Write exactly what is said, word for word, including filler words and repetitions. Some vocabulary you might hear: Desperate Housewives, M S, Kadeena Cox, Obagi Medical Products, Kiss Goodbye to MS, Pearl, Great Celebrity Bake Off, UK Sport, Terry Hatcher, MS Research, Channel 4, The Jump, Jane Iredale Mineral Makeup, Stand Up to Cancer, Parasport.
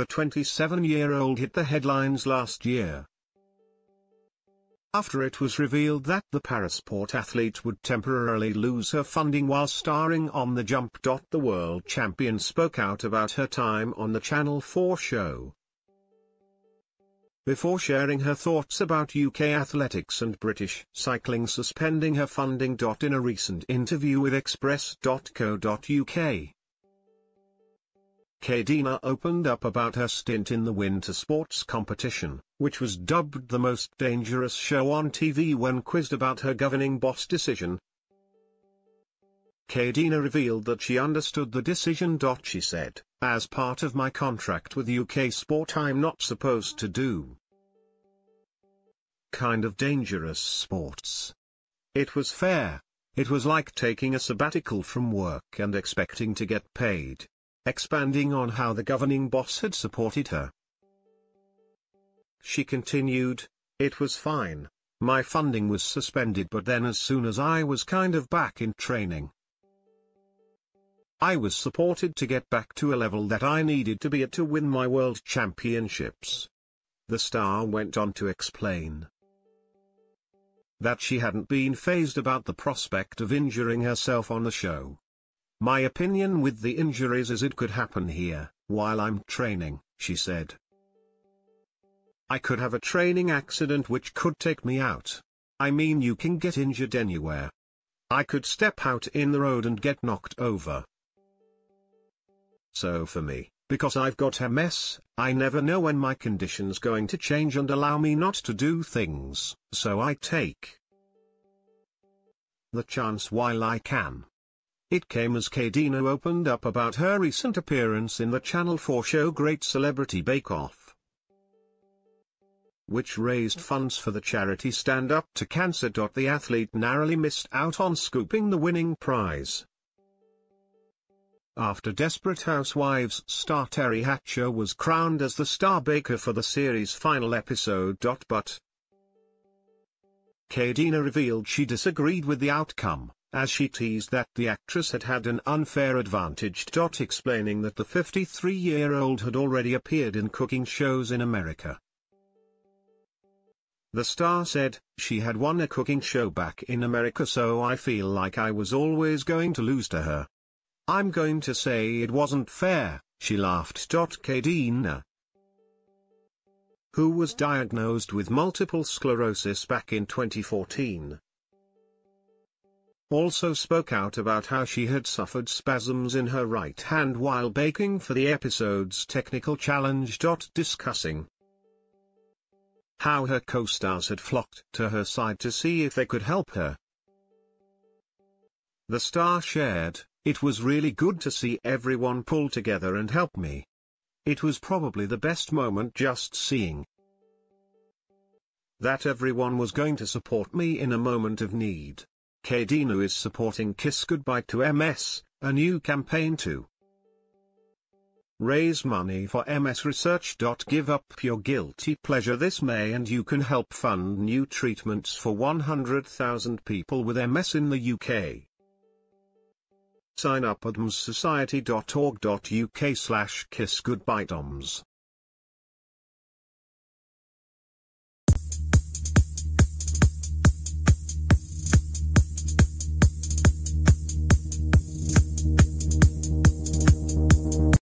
The twenty-seven-year-old hit the headlines last year after it was revealed that the parasport athlete would temporarily lose her funding while starring on The Jump. The world champion spoke out about her time on the Channel four show before sharing her thoughts about U K athletics and British cycling suspending her funding. In a recent interview with express dot co dot U K, Kadeena opened up about her stint in the winter sports competition, which was dubbed the most dangerous show on T V when quizzed about her governing boss decision. Kadeena revealed that she understood the decision. She said, "As part of my contract with U K Sport, I'm not supposed to do kind of dangerous sports. It was fair. It was like taking a sabbatical from work and expecting to get paid." Expanding on how the governing boss had supported her, she continued, "It was fine, my funding was suspended, but then as soon as I was kind of back in training, I was supported to get back to a level that I needed to be at to win my world championships." The star went on to explain that she hadn't been fazed about the prospect of injuring herself on the show. "My opinion with the injuries is it could happen here, while I'm training," she said. "I could have a training accident which could take me out. I mean, you can get injured anywhere. I could step out in the road and get knocked over. So for me, because I've got M S, I never know when my condition's going to change and allow me not to do things, so I take the chance while I can." It came as Kadeena opened up about her recent appearance in the Channel four show Great Celebrity Bake Off, which raised funds for the charity Stand Up to Cancer. The athlete narrowly missed out on scooping the winning prize after Desperate Housewives star Terry Hatcher was crowned as the star baker for the series' final episode. But Kadeena revealed she disagreed with the outcome, as she teased that the actress had had an unfair advantage. Explaining that the fifty-three-year-old had already appeared in cooking shows in America, the star said, "She had won a cooking show back in America, so I feel like I was always going to lose to her. I'm going to say it wasn't fair," she laughed. Kadeena, who was diagnosed with multiple sclerosis back in twenty fourteen, also spoke out about how she had suffered spasms in her right hand while baking for the episode's technical challenge. Discussing how her co-stars had flocked to her side to see if they could help her, the star shared, "It was really good to see everyone pull together and help me. It was probably the best moment, just seeing that everyone was going to support me in a moment of need." Kadeena is supporting Kiss Goodbye to M S, a new campaign to raise money for M S Research. Give up your guilty pleasure this May and you can help fund new treatments for one hundred thousand people with M S in the U K. Sign up at m s society dot org dot U K slash kiss goodbye doms.